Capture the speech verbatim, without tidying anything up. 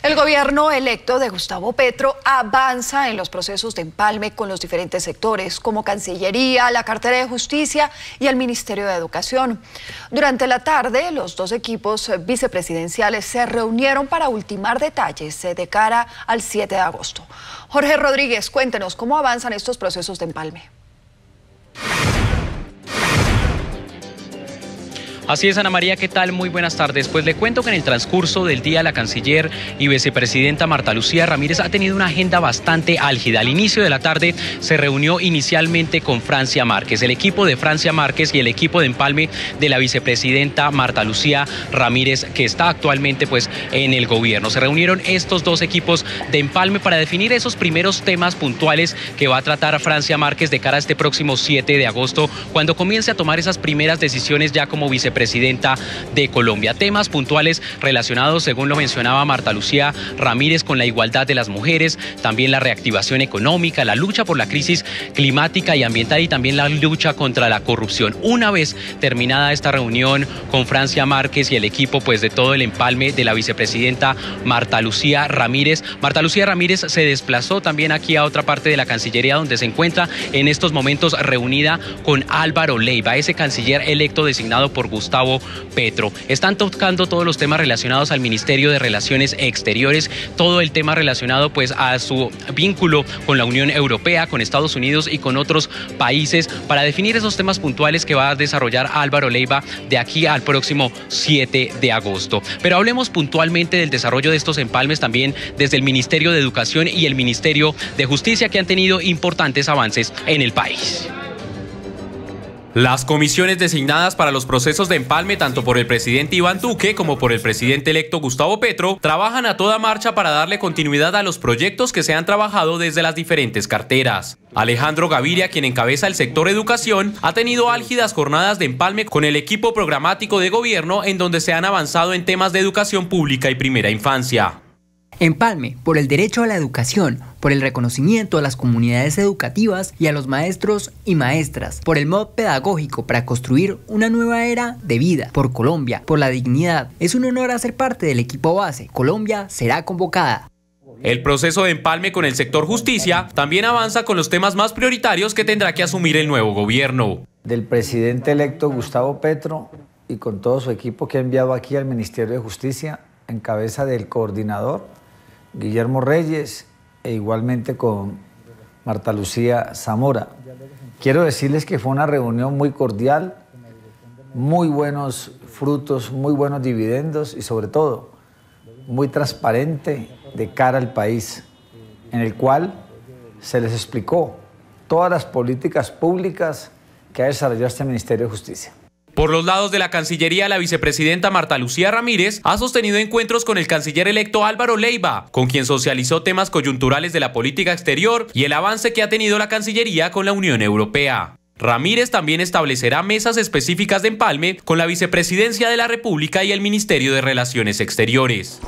El gobierno electo de Gustavo Petro avanza en los procesos de empalme con los diferentes sectores, como Cancillería, la Cartera de Justicia y el Ministerio de Educación. Durante la tarde, los dos equipos vicepresidenciales se reunieron para ultimar detalles de cara al siete de agosto. Jorge Rodríguez, cuéntenos cómo avanzan estos procesos de empalme. Así es, Ana María, ¿qué tal? Muy buenas tardes. Pues le cuento que en el transcurso del día la canciller y vicepresidenta Marta Lucía Ramírez ha tenido una agenda bastante álgida. Al inicio de la tarde se reunió inicialmente con Francia Márquez, el equipo de Francia Márquez y el equipo de empalme de la vicepresidenta Marta Lucía Ramírez, que está actualmente pues en el gobierno. Se reunieron estos dos equipos de empalme para definir esos primeros temas puntuales que va a tratar Francia Márquez de cara a este próximo siete de agosto, cuando comience a tomar esas primeras decisiones ya como vicepresidenta. Presidenta de Colombia. Temas puntuales relacionados, según lo mencionaba Marta Lucía Ramírez, con la igualdad de las mujeres, también la reactivación económica, la lucha por la crisis climática y ambiental y también la lucha contra la corrupción. Una vez terminada esta reunión con Francia Márquez y el equipo pues de todo el empalme de la vicepresidenta Marta Lucía Ramírez, Marta Lucía Ramírez se desplazó también aquí a otra parte de la Cancillería, donde se encuentra en estos momentos reunida con Álvaro Leiva, ese canciller electo designado por Gustavo Gustavo Petro. Están tocando todos los temas relacionados al Ministerio de Relaciones Exteriores, todo el tema relacionado pues a su vínculo con la Unión Europea, con Estados Unidos y con otros países, para definir esos temas puntuales que va a desarrollar Álvaro Leiva de aquí al próximo siete de agosto. Pero hablemos puntualmente del desarrollo de estos empalmes también desde el Ministerio de Educación y el Ministerio de Justicia, que han tenido importantes avances en el país. Las comisiones designadas para los procesos de empalme, tanto por el presidente Iván Duque como por el presidente electo Gustavo Petro, trabajan a toda marcha para darle continuidad a los proyectos que se han trabajado desde las diferentes carteras. Alejandro Gaviria, quien encabeza el sector educación, ha tenido álgidas jornadas de empalme con el equipo programático de gobierno, en donde se han avanzado en temas de educación pública y primera infancia. Empalme por el derecho a la educación, por el reconocimiento a las comunidades educativas y a los maestros y maestras, por el modo pedagógico para construir una nueva era de vida, por Colombia, por la dignidad. Es un honor hacer parte del equipo base. Colombia será convocada. El proceso de empalme con el sector justicia también avanza con los temas más prioritarios que tendrá que asumir el nuevo gobierno. Del presidente electo Gustavo Petro y con todo su equipo que ha enviado aquí al Ministerio de Justicia en cabeza del coordinador Guillermo Reyes e igualmente con Marta Lucía Zamora. Quiero decirles que fue una reunión muy cordial, muy buenos frutos, muy buenos dividendos y sobre todo muy transparente de cara al país, en el cual se les explicó todas las políticas públicas que ha desarrollado este Ministerio de Justicia. Por los lados de la Cancillería, la vicepresidenta Marta Lucía Ramírez ha sostenido encuentros con el canciller electo Álvaro Leiva, con quien socializó temas coyunturales de la política exterior y el avance que ha tenido la Cancillería con la Unión Europea. Ramírez también establecerá mesas específicas de empalme con la Vicepresidencia de la República y el Ministerio de Relaciones Exteriores.